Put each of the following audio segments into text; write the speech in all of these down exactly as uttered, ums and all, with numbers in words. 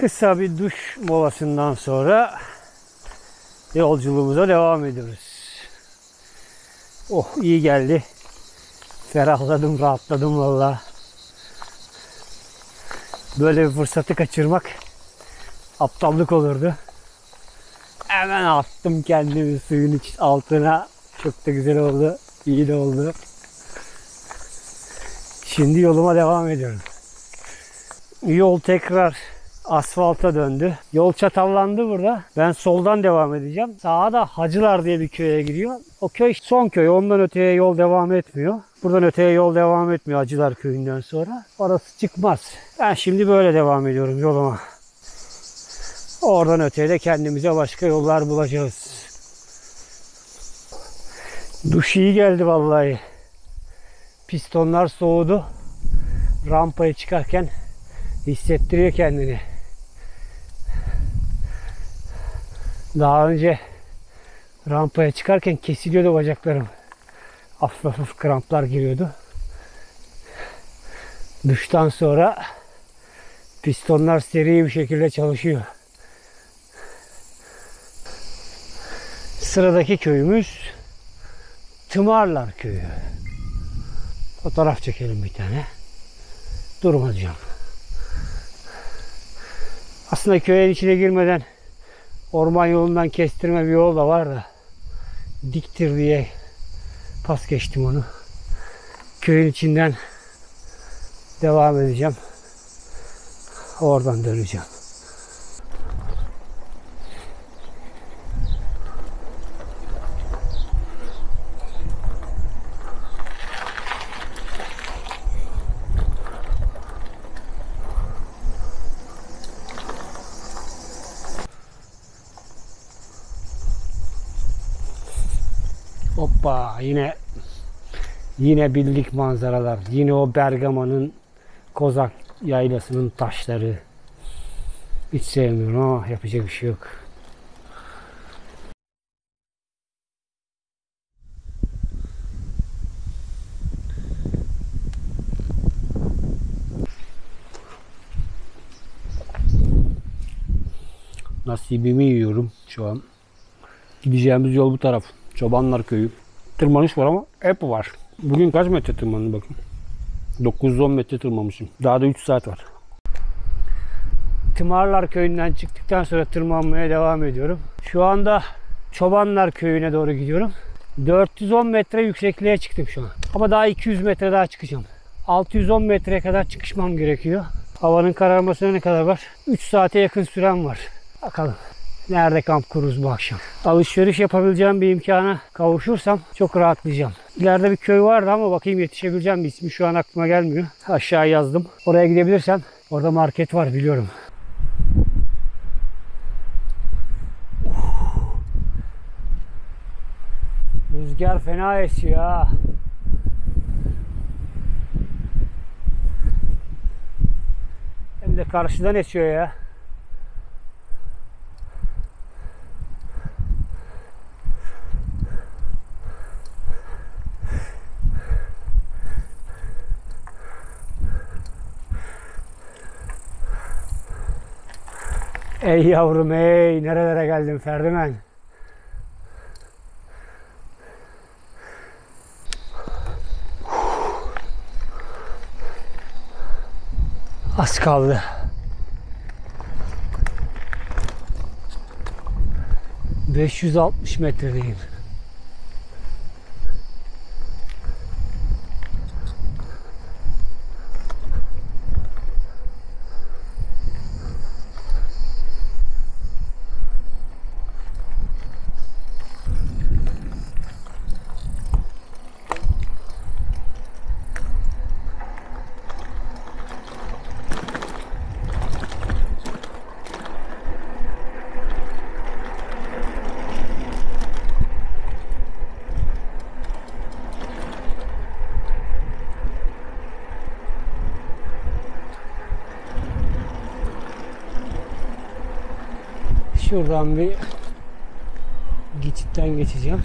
Kısa bir duş molasından sonra yolculuğumuza devam ediyoruz. Oh, iyi geldi. Ferahladım, rahatladım valla. Böyle bir fırsatı kaçırmak aptallık olurdu. Hemen attım kendimi suyun altına. Çok da güzel oldu. İyi de oldu. Şimdi yoluma devam ediyorum. Yol tekrar asfalta döndü. Yol çatallandı burada. Ben soldan devam edeceğim. Sağa da Hacılar diye bir köye gidiyor. O köy son köy. Ondan öteye yol devam etmiyor. Buradan öteye yol devam etmiyor Hacılar köyünden sonra. Orası çıkmaz. Ben şimdi böyle devam ediyorum yoluma. Oradan öteye de kendimize başka yollar bulacağız. Duş iyi geldi vallahi. Pistonlar soğudu. Rampaya çıkarken hissettiriyor kendini. Daha önce rampaya çıkarken kesiliyordu bacaklarım. Hafif hafif kramplar giriyordu. Duştan sonra pistonlar seri bir şekilde çalışıyor. Sıradaki köyümüz Tımarlar köyü. Fotoğraf çekelim bir tane. Durmayacağım. Aslında köyün içine girmeden orman yolundan kestirme bir yol da var da diktir diye pas geçtim onu. Köyün içinden devam edeceğim. Oradan döneceğim. Hoppa, yine yine bildik manzaralar. Yine o Bergama'nın Kozak yaylasının taşları. Hiç sevmiyorum ama yapacak bir şey yok. Nasibimi yiyorum şu an. Gideceğimiz yol bu taraf. Çobanlar köyü. Tırmanış var ama hep var. Bugün kaç metre tırmandım bakın. dokuz yüz on metre tırmanmışım. Daha da üç saat var. Tımarlar köyünden çıktıktan sonra tırmanmaya devam ediyorum. Şu anda Çobanlar köyüne doğru gidiyorum. dört yüz on metre yüksekliğe çıktım şu an. Ama daha iki yüz metre daha çıkacağım. altı yüz on metreye kadar çıkışmam gerekiyor. Havanın kararmasına ne kadar var? üç saate yakın sürem var. Bakalım. Nerede kamp kururuz bu akşam? Alışveriş yapabileceğim bir imkana kavuşursam çok rahatlayacağım. İleride bir köy vardı ama bakayım yetişebileceğim mi? İsmi şu an aklıma gelmiyor. Aşağıya yazdım. Oraya gidebilirsem orada market var biliyorum. Rüzgar fena esiyor ha. Hem de karşıdan esiyor ya. Ey yavrum ey, nerelere geldim Ferdimen. Az kaldı. beş yüz altmış metredeyim. Şuradan bir geçitten geçeceğim.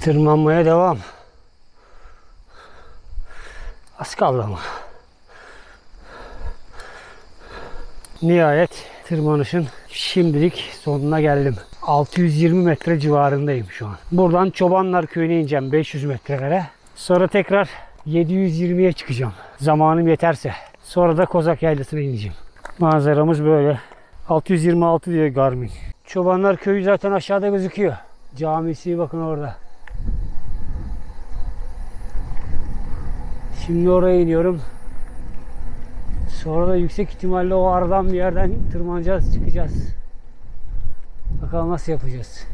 Tırmanmaya devam. Az kaldı ama. Nihayet tırmanışın şimdilik sonuna geldim. altı yüz yirmi metre civarındayım şu an. Buradan Çobanlar köyüne ineceğim beş yüz metrelere. Sonra tekrar yedi yüz yirmiye çıkacağım. Zamanım yeterse. Sonra da Kozak Yaylası'na ineceğim. Manzaramız böyle. altı yüz yirmi altı diyor Garmin. Çobanlar köyü zaten aşağıda gözüküyor. Camisi bakın orada. Şimdi oraya iniyorum. Sonra da yüksek ihtimalle o aradan bir yerden tırmanacağız, çıkacağız. Bakalım nasıl yapacağız.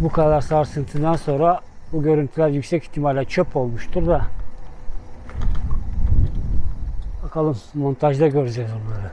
Bu kadar sarsıntıdan sonra bu görüntüler yüksek ihtimalle çöp olmuştur da. Bakalım montajda göreceğiz onları.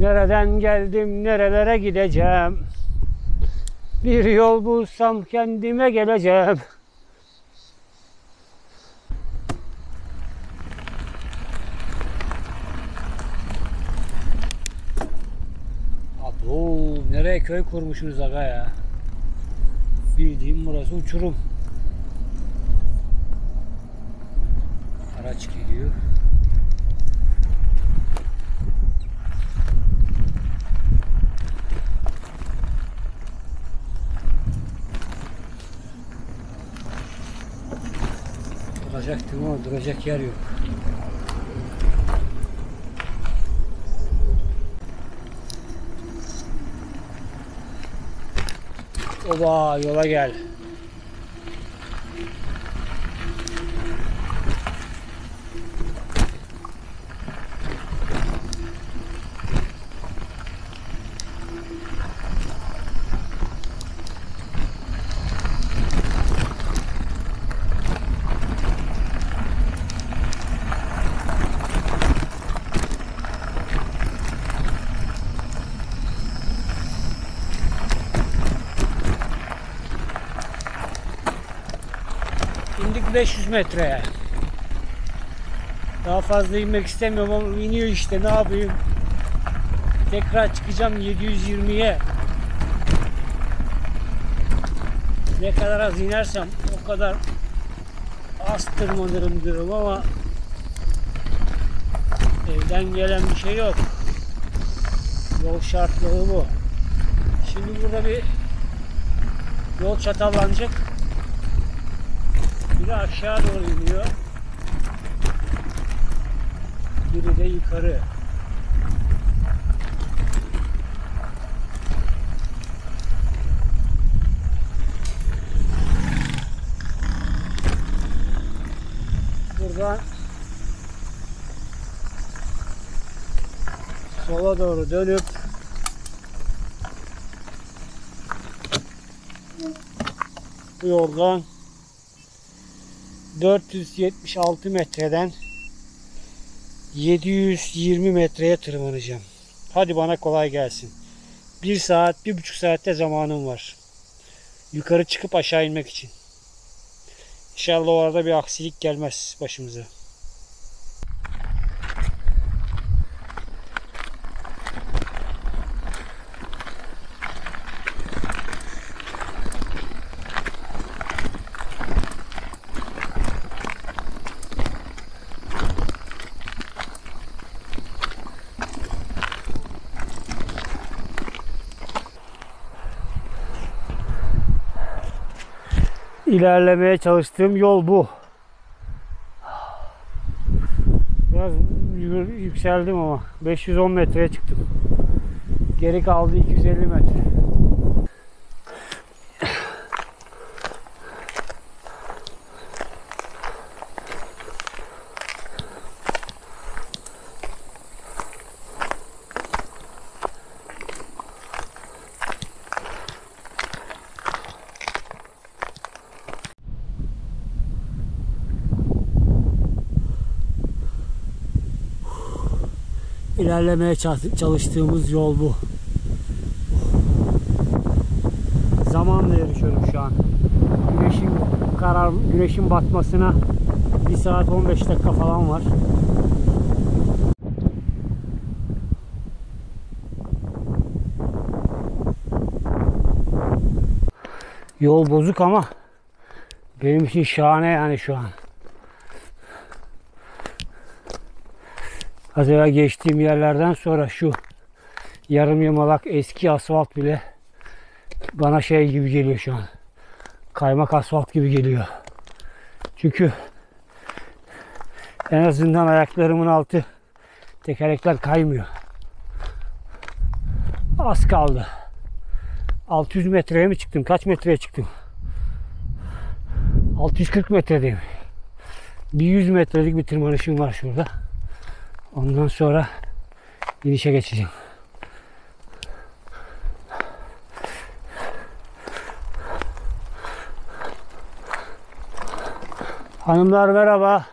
Nereden geldim, nerelere gideceğim? Bir yol bulsam kendime geleceğim. Abo, nereye köy kurmuşsunuz aga ya? Bildiğim burası uçurum. Araç gidiyor. Duracaktım ama duracak yer yok. Oba, yola gel. beş yüz metreye. Daha fazla inmek istemiyorum ama iniyor işte, ne yapayım. Tekrar çıkacağım yedi yüz yirmiye. Ne kadar az inersem o kadar az tırmanırım diyorum ama evden gelen bir şey yok. Yol şartları bu. Şimdi burada bir yol çatallanacak. Biri aşağı doğru iniyor. Biri de yukarı. Buradan sola doğru dönüp bu yoldan dört yüz yetmiş altı metreden yedi yüz yirmi metreye tırmanacağım. Hadi bana kolay gelsin. Bir saat, bir buçuk saatte zamanım var. Yukarı çıkıp aşağı inmek için. İnşallah o arada bir aksilik gelmez başımıza. İlerlemeye çalıştığım yol bu. Biraz yükseldim ama beş yüz on metreye çıktım. Geri kaldı iki yüz elli metre. İlerlemeye çalıştığımız yol bu. Zamanla yarışıyorum şu an. Güneşin karar, güneşin batmasına bir saat on beş dakika falan var. Yol bozuk ama benim için şahane yani şu an. Az evvel geçtiğim yerlerden sonra şu yarım yamalak eski asfalt bile bana şey gibi geliyor şu an. Kaymak asfalt gibi geliyor. Çünkü en azından ayaklarımın altı, tekerlekler kaymıyor. Az kaldı. altı yüz metreye mi çıktım? Kaç metreye çıktım? altı yüz kırk metredeyim. Bir yüz metrelik bir tırmanışım var şurada. Ondan sonra inişe geçeceğim. Hanımlar merhaba.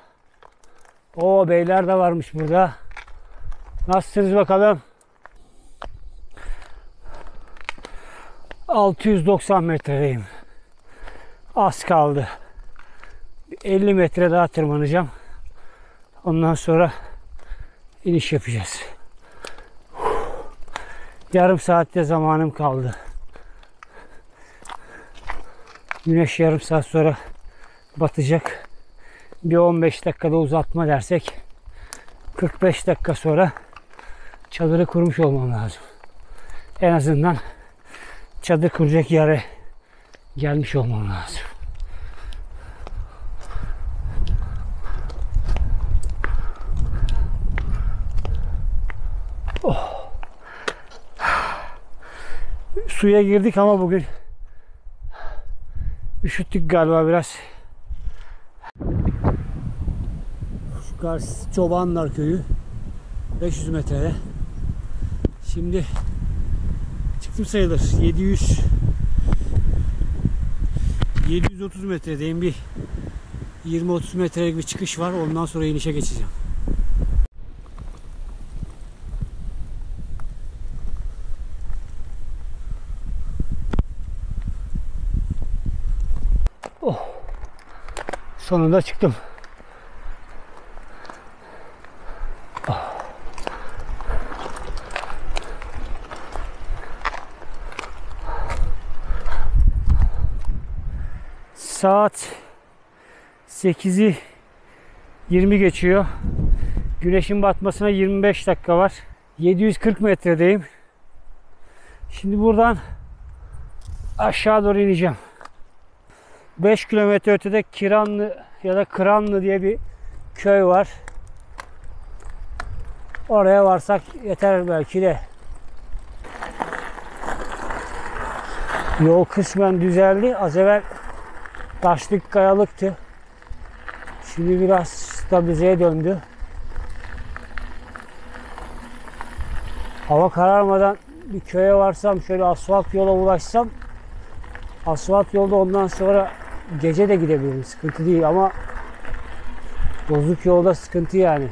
Oo, beyler de varmış burada. Nasılsınız bakalım? altı yüz doksan metredeyim. Az kaldı. elli metre daha tırmanacağım. Ondan sonra İniş yapacağız. Yarım saatte zamanım kaldı. Güneş yarım saat sonra batacak. Bir on beş dakikada uzatma dersek kırk beş dakika sonra çadırı kurmuş olmam lazım. En azından çadır kuracak yere gelmiş olmam lazım. Oh. Suya girdik ama bugün üşüttük galiba biraz. Şu karşı Çobanlar köyü beş yüz metrede. Şimdi çıktım sayılır. yedi yüz yedi yüz otuz metredeyim. Bir yirmi otuz metrelik bir çıkış var. Ondan sonra inişe geçeceğim. Sonunda çıktım. Oh. Saat sekizi yirmi geçiyor. Güneşin batmasına yirmi beş dakika var. yedi yüz kırk metredeyim. Şimdi buradan aşağı doğru ineceğim. beş kilometre ötede Kıranlı ya da Kıranlı diye bir köy var. Oraya varsak yeter belki de. Yol kısmen düzeldi. Az evvel taşlık kayalıktı. Şimdi biraz stabilizeye döndü. Hava kararmadan bir köye varsam, şöyle asfalt yola ulaşsam, asfalt yolda ondan sonra gece de gidebilirim. Sıkıntı değil ama bozuk yolda sıkıntı yani.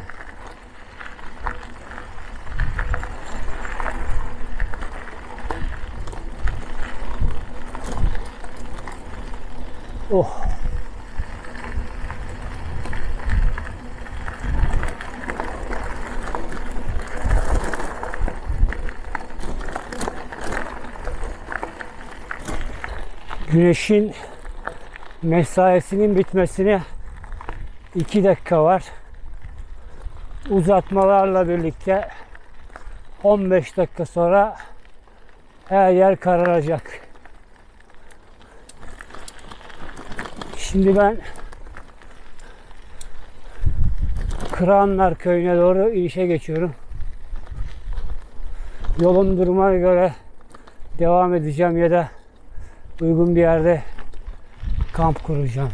Oh. Güneşin mesaisinin bitmesine iki dakika var. Uzatmalarla birlikte on beş dakika sonra her yer kararacak. Şimdi ben Kıranlar köyüne doğru inişe geçiyorum. Yolun durumuna göre devam edeceğim ya da uygun bir yerde kamp kuracağım.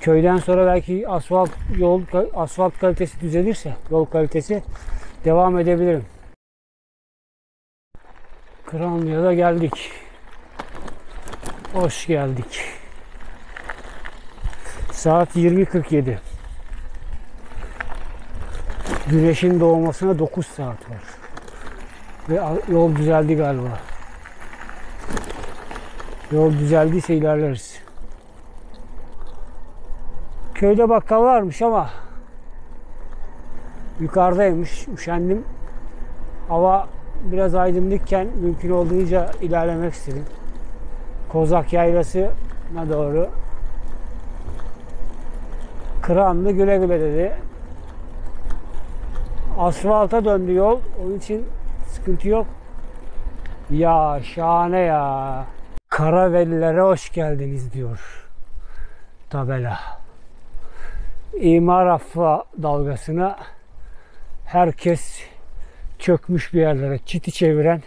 Köyden sonra belki asfalt yol asfalt kalitesi düzelirse, yol kalitesi, devam edebilirim. Kıranlı'ya da geldik. Hoş geldik. Saat yirmi kırk yedi. Güneşin doğmasına dokuz saat var. Ve yol düzeldi galiba. Yol düzeldiyse ilerleriz. Köyde bakkal varmış ama yukarıdaymış. Üşendim. Hava biraz aydınlıkken mümkün olduğunca ilerlemek istedim. Kozak Yaylası'na doğru. Kıranlı güle güle dedi. Asfalta döndü yol. Onun için sıkıntı yok. Ya şahane ya. Karavelilere hoş geldiniz diyor tabela. İmar affa dalgasına herkes çökmüş bir yerlere. Çiti çeviren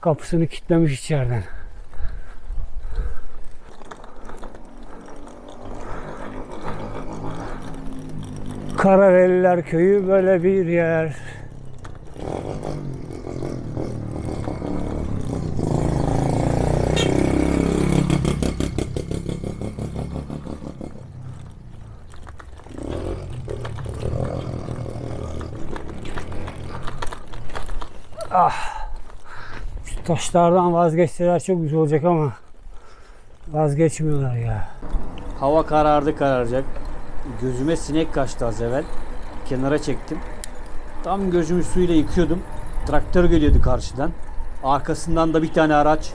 kapısını kilitlemiş içeriden. Karaveliler köyü böyle bir yer. Ah, şu taşlardan vazgeçseler çok güzel olacak ama vazgeçmiyorlar ya. Hava karardı kararacak. Gözüme sinek kaçtı az evvel. Kenara çektim. Tam gözümü suyla yıkıyordum. Traktör geliyordu karşıdan. Arkasından da bir tane araç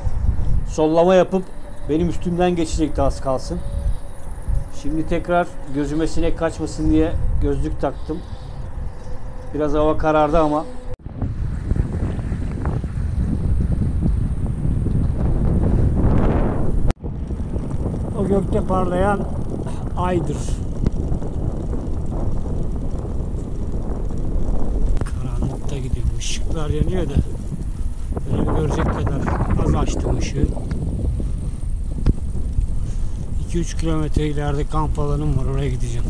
sollama yapıp benim üstümden geçecekti az kalsın. Şimdi tekrar gözüme sinek kaçmasın diye gözlük taktım. Biraz hava karardı ama. O gökte parlayan aydır. Karanlıkta gidiyor. Işıklar yanıyor da böyle görecek kadar az açtım ışığı. iki üç kilometre ileride kamp alanım var. Oraya gideceğim.